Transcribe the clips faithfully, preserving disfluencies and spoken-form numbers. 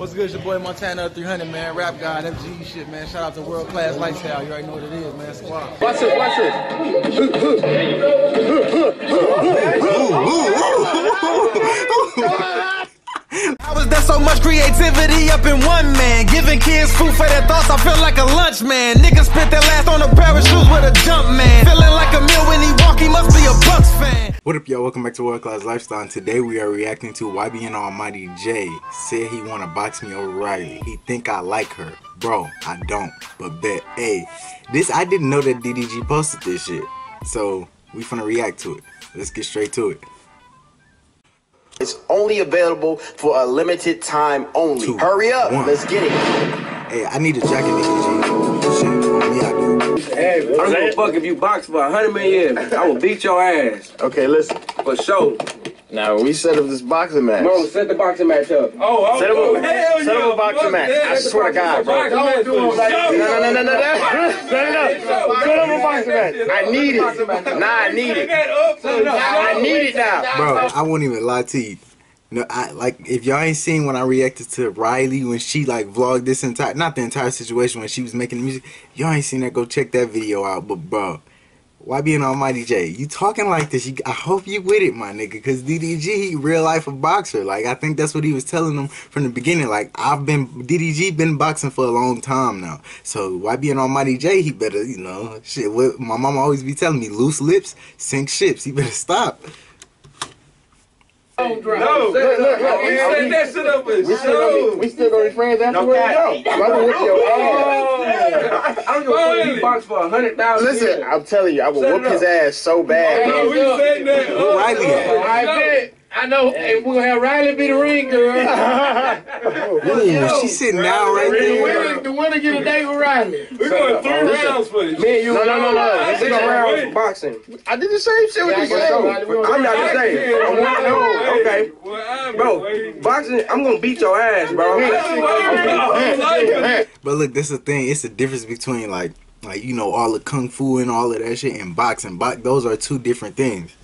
What's good? It's your boy Montana three hundred, man. Rap God, F G shit, man. Shout out to World Class Lifestyle. You already know what it is, man. Squad. Watch it, watch it. How is there so much creativity up in one man? Giving kids food for their thoughts, I feel like a lunch man. Niggas spent their last on a pair of shoes with a jump man. Feeling like a meal when he walk, he must be a Bucks fan. What up, y'all? Welcome back to World Class Lifestyle. And today we are reacting to Y B N Almighty Jay. Said he wanna box me over Riley. He think I like her. Bro, I don't. But bet. Hey, this, I didn't know that D D G posted this shit. So, we finna react to it. Let's get straight to it. It's only available for a limited time only. Two, Hurry up, one. Let's get it. Hey, I need a jacket, nigga. Yeah, I do. Hey, I don't give a fuck if you box for a hundred million. I will beat your ass. Okay, listen, for sure. Now we set up this boxing match. Bro, set the boxing match up. Oh, oh, set up a, oh, hell set up yeah. a boxing match. Yeah, I swear to God, bro. No, no, no, no, no, no, no, no. Set up a boxing match. I need it. Nah, I need it. I need it now. Bro, I won't even lie to you. No, I like if y'all ain't seen when I reacted to Riley when she like vlogged this entire, not the entire situation when she was making the music. Y'all ain't seen that. Go check that video out. But bro. Y B N Almighty Jay, you talking like this, you, I hope you with it, my nigga, because D D G, he real life a boxer. Like, I think that's what he was telling them from the beginning. Like, I've been, D D G been boxing for a long time now. So, Y B N Almighty Jay, he better, you know, shit, what my mama always be telling me, loose lips, sink ships, he better stop. No, no, look, look, look. We set that shit up as show. We still gonna be friends afterwards? No. Rubber with your ass. I don't give a fuck if you box for a hundred thousand. Listen, I'm telling you, I will whoop his ass so bad. No, we said that. Where Riley at? I know, and we're gonna have Riley be the ring girl. Ooh, she's sitting down right there. The winner get a date with Riley. We're going three rounds for this. Me and you. No, no, no, no. We're going rounds for boxing. I did the same shit with this show. I'm not the same. I'm not no. Okay. Bro, boxing, I'm gonna beat your ass, bro. But look, that's the thing. It's the difference between, like, like you know, all the kung fu and all of that shit and boxing. Those are two different things.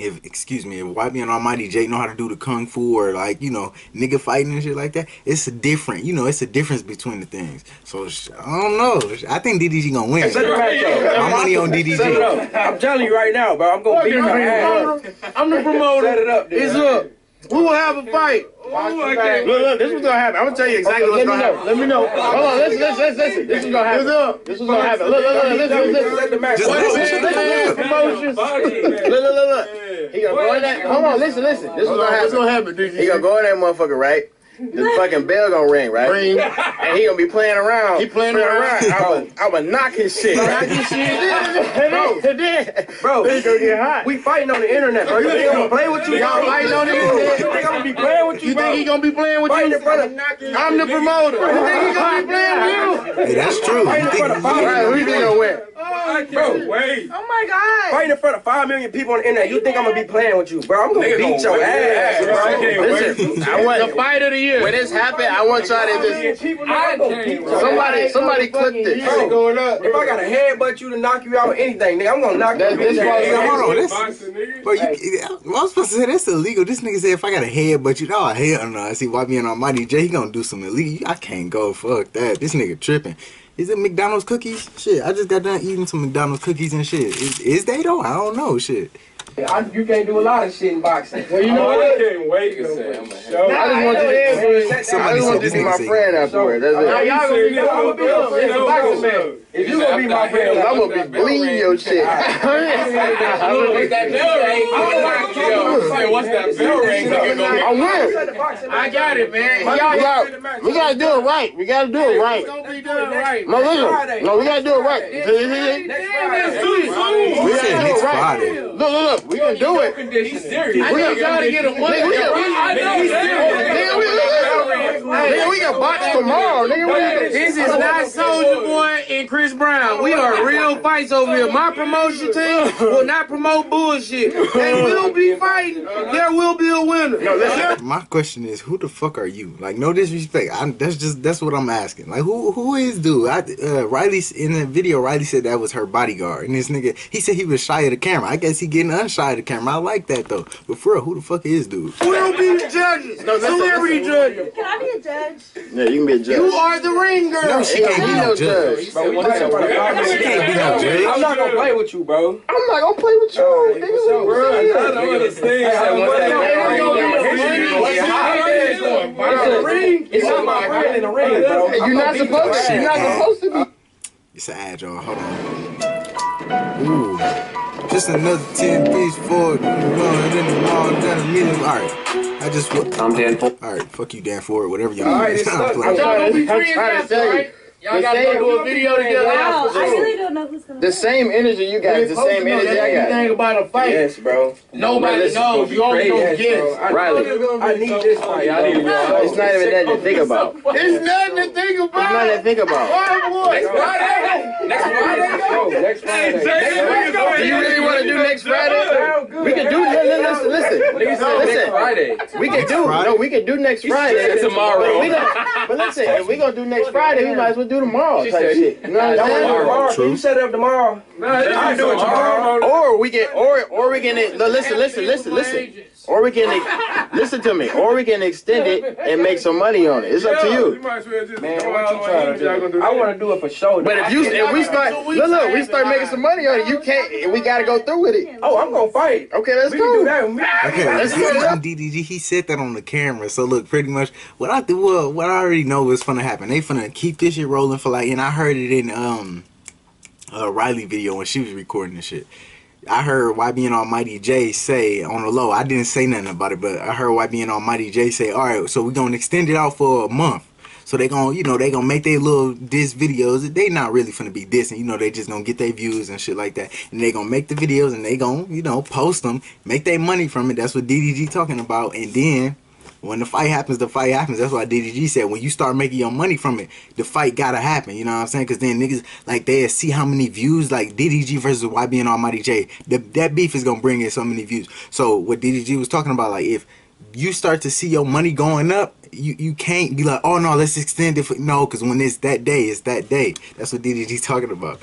If, excuse me, if Y B N Almighty Jay know how to do the kung fu or like, you know, nigga fighting and shit like that, it's a different, you know, it's a difference between the things. So, sh I don't know. I think D D G gonna win. I'm money on D D G. I'm telling you right now, bro. I'm gonna beat my ass. I'm the promoter. Set it up, dude. It's up. We will have a fight. Ooh, okay. Look, look, this was gonna happen. I'm gonna tell you exactly okay, what's gonna happen. Let me know. Hold on, listen, listen, listen, listen. This was gonna happen. Up. This was gonna happen. Look, look, look, listen, listen, listen. Just listen, listen, listen. Look, look, look, look. He gonna go in that. Hold on, listen, listen. This was gonna happen. What's gonna happen, dude? He gonna go in that motherfucker, right? The fucking bell gonna ring, right? Ring. And he gonna be playing around. He playing, playing around. around. I would knock his shit. Knock his shit. Bro, bro, gonna get hot. We fighting on the internet, bro. You think I'm gonna play with you? Y'all fighting on the internet. You think I'm gonna be playing with you? You think he gonna be playing with you? I'm the promoter. You think he gonna be playing with you? Hey, that's true. You think we gonna win? Bro, wait. Oh my God. Fighting in front of five million people on the internet. You think I'm gonna be playing with you, bro? I'm gonna beat your ass, bro. Listen, I want the fight of the year. When this happened, I want y'all to just somebody, somebody clip this. Bro, if I got a headbutt you to knock you out or anything, nigga, I'm gonna knock that, you out. This, this, bro, you, I was supposed to say that's illegal. This nigga said if I got a headbutt you, oh hell no. I see Y B N Almighty Jay, he gonna do some illegal. I can't go. Fuck that. This nigga tripping. Is it McDonald's cookies? Shit, I just got done eating some McDonald's cookies and shit. Is, is they though? I don't know. Shit. I, you can't do a lot of shit in boxing. Well, you know what? I can't wait. No, I just want you to somebody said this be my friend afterwards. That's it. Y'all gonna be I'm gonna be up. It's a boxing match. If you gonna be my friend, I'm gonna be bleeding your shit. I'm gonna make that bell ring. I'm gonna say, what's that bell ring? I win. I got it, man. We gotta do it right. We gotta do it right. No, listen. No, we gotta do it right. We said next Friday. Look, look, look. We gonna do it. He's serious. We gotta get him one. We gotta get him one. We gotta get him one. a box tomorrow, nigga. This is not Soulja Boy and Chris Brown. We are real fights over here. My promotion team will not promote bullshit. They will be fighting. There will be a winner. No, listen. My question is, who the fuck are you? Like, no disrespect. I'm, that's just that's what I'm asking. Like, who who is dude? I, uh, Riley in the video, Riley said that was her bodyguard, and this nigga, he said he was shy of the camera. I guess he getting unshy of the camera. I like that though. But for real, who the fuck is dude? We'll be the judges. No, celebrity judges. Can I be a judge? Yeah, you can be a judge. You are the ring girl. No, she can't be no judge. Bro, we playing, bro. She can't be no judge. I'm not gonna play with you, bro. I'm not gonna play with you. Oh, nigga, so, bro, I don't understand. It's not my friend in the ring, bro. You're not supposed to. You're not supposed to be. It's an ad, y'all. Hold on. Ooh, just another ten piece for the run in the wall, down the medium. All right. I just I'm Dan Ford. All right, fuck you, Dan Ford. Whatever y'all. All right, it's not. Y'all gonna be three and right? Y'all gotta do a video together. Wow, I really don't know who's gonna. The same energy you got. The same energy I got. Anything about a fight? Yes, bro. Nobody knows. You only know kids. Riley, I need this fight. I need this. It's not even that to think about. It's nothing to think about. It's nothing to think about. Next Friday. Next Friday. Next Friday. Do you really want to do next Friday? We can do. Listen, listen, listen. Next Friday. We can do. No, we can do next Friday. Tomorrow. But listen, if we gonna do next Friday, we might as well do tomorrow. Type shit. You know what I'm saying? You set it up tomorrow. I do it tomorrow. Or we can, or or we can. Listen, listen, listen, listen. Or we can listen to me. Or we can extend it and make some money on it. It's up to you. Man, I want to do it for show. But if you, if we start, look, look, we start making some money on it. You can't. We gotta go through with it. Oh, I'm gonna fight. Okay, let's we go. Can do that. Okay, let's go. D D G, he said that on the camera. So look, pretty much what I do, well, what I already know is gonna happen. They finna keep this shit rolling for like, and I heard it in um, uh, Riley video when she was recording this shit. I heard Y B N Almighty Jay say on the low. I didn't say nothing about it, but I heard Y B N Almighty Jay say, "All right, so we're gonna extend it out for a month." So they gonna, you know, they gonna make their little diss videos. They not really finna be dissing, you know, they just gonna get their views and shit like that. And they gonna make the videos and they gonna, you know, post them, make their money from it. That's what D D G talking about. And then when the fight happens, the fight happens. That's why D D G said when you start making your money from it, the fight gotta happen. You know what I'm saying? Cause then niggas, like, they see how many views, like D D G versus Y B N Almighty J. The, that beef is gonna bring in so many views. So what D D G was talking about, like, if you start to see your money going up, You, you can't be like, oh no, let's extend it for, no, because when it's that day, it's that day. That's what D D G's talking about.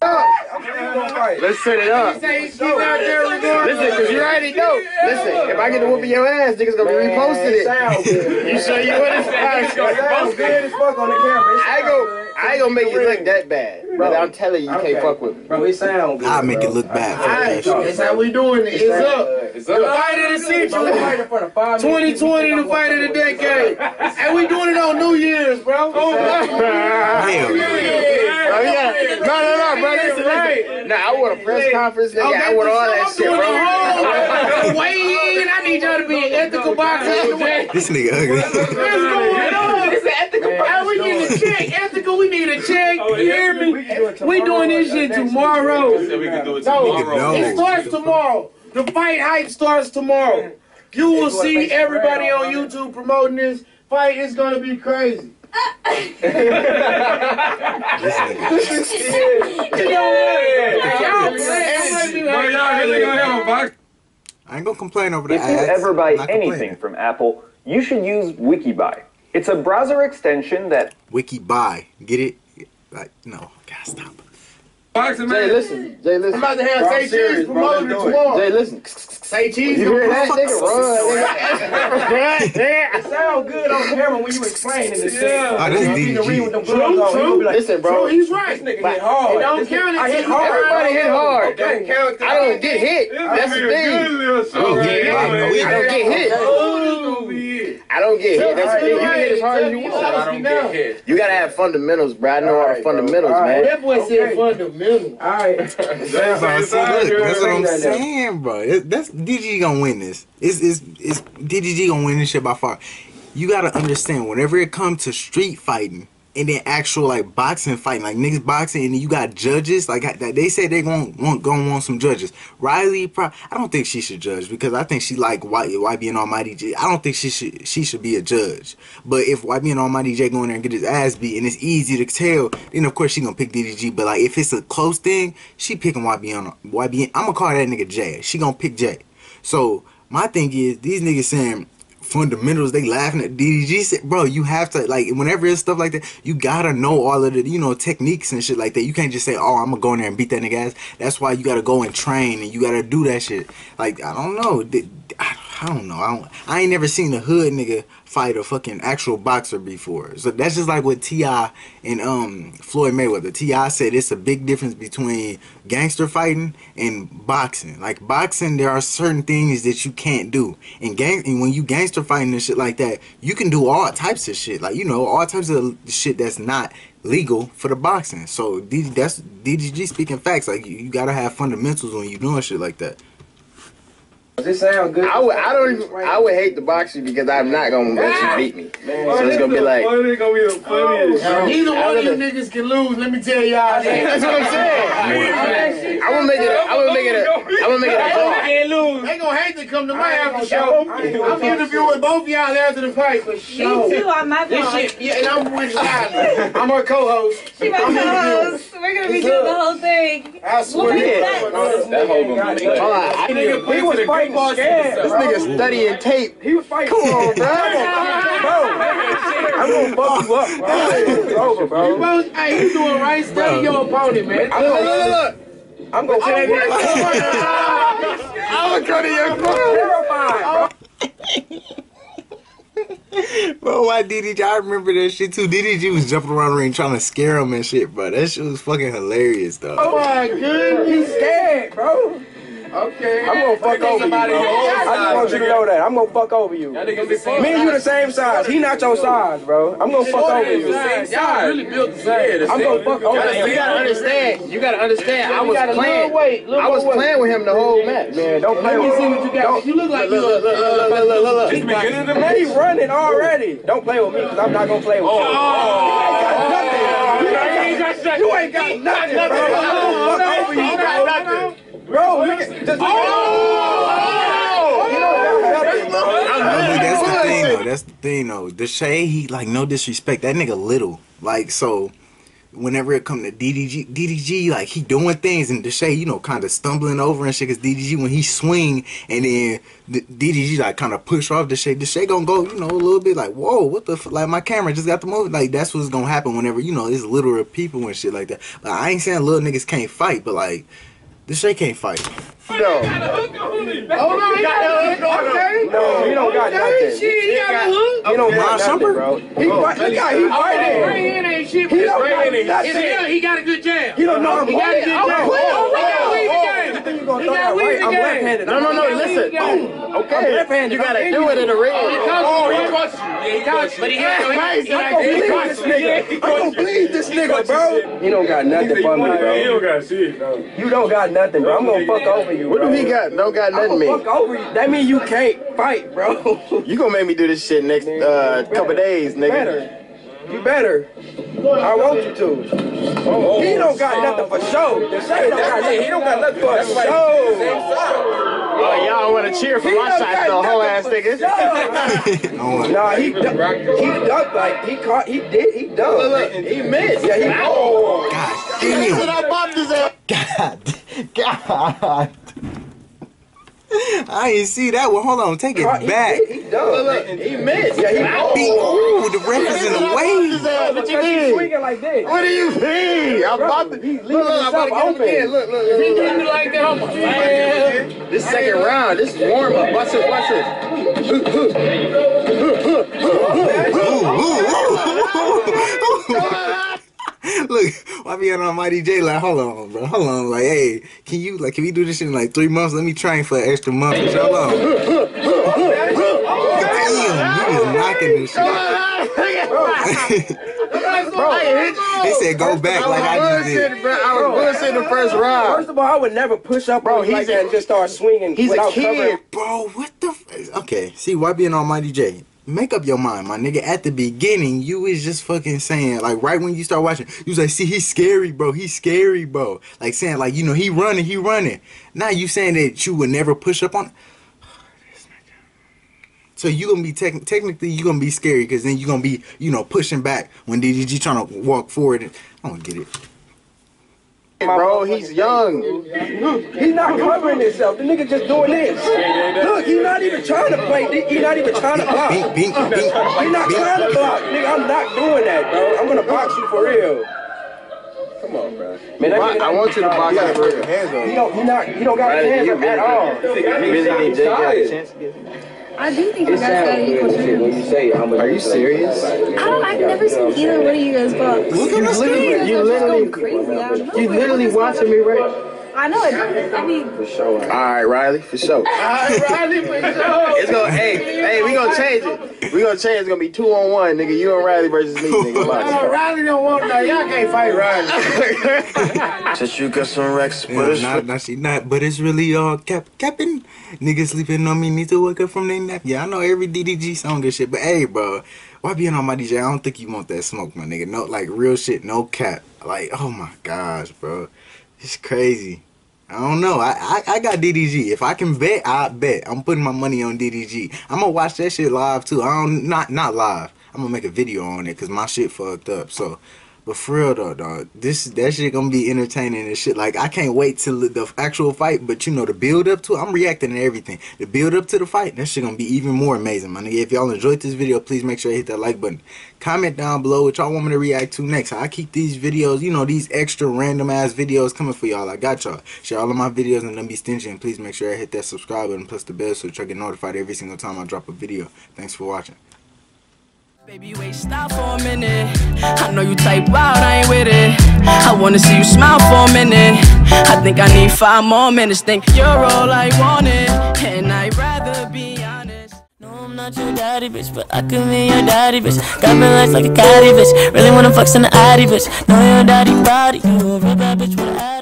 Let's set it up. Listen, because you already know. Listen, if I get to whooping your ass, niggas gonna be reposting it. You sure you wouldn't? It's gonna be posted as fuck on the camera. I go. I ain't gonna make it look that bad. Bro, I'm telling you, you okay. Can't fuck with me. Bro, it sound good. I'll make it look bad. Right, that's how we doing it. It's, it's up. up. It's up. The fight of the century. twenty twenty, the fight of the decade. And we doing it on New Year's, bro. Oh, damn. No, no, no, bro. Listen, listen. Nah, I want a press conference, nigga. I want all that shit, bro. Wait, I need y'all to be an ethical boxer. This nigga ugly. What's going on? It's an ethical boxer. We need a check. Ethical. We need a check. You hear me? We doing this shit tomorrow. No, it starts tomorrow. The fight hype starts tomorrow. You will see everybody on YouTube promoting this fight. It's gonna be crazy. I ain't gonna complain over the ads. If you ever buy anything from Apple, you should use WikiBuy. It's a browser extension that WikiBuy. Get it? Like, no, gotta stop. Boxing, man. Jay, listen. Jay, listen. I'm about to have Say Cheese promoted tomorrow. Jay, listen. Say Cheese. You hear that? Nigga, run. It sound good on camera when you explaining this shit. Yeah. Oh, this D D G. True, true. Listen, bro. True, he's right. This nigga hit hard. It don't count. I hit hard. Everybody hit hard. I don't get hit. That's the thing. I don't get hit. I don't get hit. That's you hit as hard as you want. I don't get hit. You gotta have fundamentals, bro. I know all the fundamentals, man. That boy said fundamentals. All right. That's what I'm saying, bro. That's D D G gonna win this. It's it's it's D D G gonna win this shit by far. You gotta understand, whenever it comes to street fighting, and then actual like boxing fighting, like niggas boxing, and then you got judges like that. They said they gonna want gonna want some judges. Riley, pro I don't think she should judge, because I think she like Y B N Almighty Jay. I don't think she should she should be a judge. But if Y B N Almighty Jay go in there and get his ass beat, and it's easy to tell, then of course she gonna pick D D G. But like if it's a close thing, she picking Y B N. Y B N. I'm gonna call that nigga Jay. She gonna pick Jay. So my thing is, these niggas saying fundamentals, they laughing at D D G. Said, bro, you have to, like, whenever it's stuff like that, you gotta know all of the, you know, techniques and shit like that. You can't just say, oh, I'm gonna go in there and beat that nigga ass. That's why you gotta go and train, and you gotta do that shit. Like, I don't know. I don't know. I, don't, I ain't never seen a hood nigga fight a fucking actual boxer before. So that's just like with T I and um Floyd Mayweather. T I said it's a big difference between gangster fighting and boxing. Like boxing, there are certain things that you can't do. And gang and when you gangster fighting and shit like that, you can do all types of shit. Like, you know, all types of shit that's not legal for the boxing. So that's D D G speaking facts. Like you, you gotta have fundamentals when you doing shit like that. Does this sound good? I would, I don't even, I would hate to box you because I'm not gonna let you beat me. Man. So it's gonna be like, gonna be the funniest. Oh, neither one of you niggas can lose. Let me tell y'all. That's what I'm saying. I would make it. I would make it. I would make it a draw. They gonna hate to come to my after show. I'm interviewing both y'all after the fight for sure. Me too. I'm my this shit. Yeah, and I'm with Shiley. I'm her co-host. She my co-host. We're gonna be doing the whole thing. I swear. That whole thing. We was fighting. This nigga studying tape. He was fighting. Come on, bro. I'm gonna fuck you up, bro. It's over, bro. Hey, you doing right? Study your opponent, man. Look, look, look. I'm gonna tell that nigga. I'm gonna go to your phone. Bro, why D D G? I remember that shit too. D D G was jumping around the ring trying to scare him and shit, bro. That shit was fucking hilarious, though. Oh my goodness, he's scared, bro. Okay. I'm gonna fuck over you. I just want you to know that. I'm gonna fuck over you. Me and you the same size. He not your size, bro. I'm gonna fuck over you. Y'all really built the same. I'm gonna fuck over you. You gotta understand. You gotta understand. I was playing. I was playing with him the whole match. Man, don't play with him. Let me see what you got. You look like, look, look, look, look, look, look. He's beginning to make. He's running already. Don't play with me, cause I'm not gonna play with you. You ain't got nothing, bro. I'm gonna fuck over you, bro. Bro, look at this. Oh! You know, that's, that's, that's, that's the thing, though. That's the thing, though. The Shay, he, like, no disrespect. That nigga little. Like, so, whenever it come to D D G, D D G, like, he doing things, and the Shay, you know, kind of stumbling over and shit, because D D G, when he swing, and then the D D G, like, kind of push off the Shay, the Shay gonna go, you know, a little bit, like, whoa, what the fuck? Like, my camera just got the move. Like, that's what's gonna happen whenever, you know, it's little people and shit like that. But I ain't saying little niggas can't fight, but, like, this shit can't fight. No. Oh, he got the hook. Okay. No, he don't got nothing. Shit, he got the hook. He don't got nothing, bro. He right there. He don't got nothing. He got a good jab. He don't know. He got a good jab. He got weed again. I'm left-handed. No, no, no. Listen. Okay. I'm left-handed. You gotta do it in the ring. Oh, he caught you. He caught you. But he had no. I'm gonna bleed this nigga. I'm gonna bleed this nigga, bro. He don't got nothing for me, bro. He don't got shit, bro. You don't got nothing, bro. I'm gonna fuck over you. What do he got? Don't got nothing mean. Fuck over you. That mean you can't fight, bro. You gonna make me do this shit next uh, couple days, nigga. Better. You better. I want you to. Oh, he don't got nothing for show. He don't got nothing for show. Oh, y'all want to cheer for he my shots, though, whole ass niggas. Nah, he ducked. He ducked like he caught. He did. He ducked. He missed. Yeah, he. Oh, God damn. That's what I popped his ass. God. God. I didn't see that one. Hold on, take it he back. Did, he, look, he missed. Yeah, he oh, ooh, the ref is in the way. What you mean? Swinging like this. What do you mean? I'm about to. Look, look, I'm about to get him again. Look, look, look. He doing me like that. I'm like, this second round, this warm up. Watch this, watch this. Look, Y B N Almighty Jay, like, hold on, bro, hold on, like, hey, can you, like, can we do this shit in, like, three months? Let me train for an extra month. Hey, hold on. Damn, you was knocking this shit. Bro, they said go back like I just did. I was bullshitting the first round. First of all, I would never push up, bro. He's like that and just start swinging. He's a kid, bro. What the f? Okay, see, Y B N Almighty Jay. make up your mind, my nigga. At the beginning, you was just fucking saying, like, right when you start watching, you was like, see, he's scary, bro. He's scary, bro. Like, saying, like, you know, he running, he running. Now you saying that you would never push up on. So you gonna be te technically you gonna be scary, because then you gonna be, you know, pushing back when D D G trying to walk forward. And I don't get it. My bro, he's young. He's not covering himself. The nigga just doing this. Look, he's not even trying to play. He's not even trying to block. He's not trying to block. Nigga, I'm not doing that, bro. I'm gonna box you for real. Come on, bro. Man, I, I want you to box out for real. He don't, he not, he don't got his hands up at all. You really need Jay got a chance to get him. I do think you guys got an equal chance. Are you serious? I don't, I've never seen either one of you guys fuck. You literally, you literally, crazy out. You literally watching me right. I know it. I mean, for sure. All right, Riley, for sure. All right, Riley, for sure. It's gonna, hey, hey, we gonna change it. We gonna change. It's gonna be two on one, nigga. You and Riley versus me, nigga. No, Riley don't want that. Y'all can't fight Riley. Since you got some racks, but it's not, not she not. But it's really all cap, capping. Niggas sleeping on me need to wake up from their nap. Yeah, I know every D D G song and shit, but hey, bro, Y B N Almighty Jay, I don't think you want that smoke, my nigga. No, like real shit, no cap. Like, oh my gosh, bro. It's crazy. I don't know. I, I, I got D D G. If I can bet, I bet. I'm putting my money on D D G. I'm gonna watch that shit live too. I don't not not live. I'm gonna make a video on it because my shit fucked up. So, but for real though, dog, this that shit gonna be entertaining and shit. Like I can't wait till the actual fight. But you know the build up to it, I'm reacting to everything. The build up to the fight, that shit gonna be even more amazing, my nigga. If y'all enjoyed this video, please make sure you hit that like button. Comment down below what y'all want me to react to next. I keep these videos, you know, these extra random ass videos coming for y'all. I got y'all. Share all of my videos and don't be stingy. And please make sure I hit that subscribe button plus the bell so y'all get notified every single time I drop a video. Thanks for watching. Baby, wait, stop for a minute. I know you type out, I ain't with it. I wanna see you smile for a minute. I think I need five more minutes. Think you're all I wanted, and I'd rather be honest. No, I'm not your daddy, bitch, but I could be your daddy, bitch. Got me legs like a caddy, bitch. Really wanna fuck some the addy, bitch. Know your daddy body. You a real bad bitch with an addy.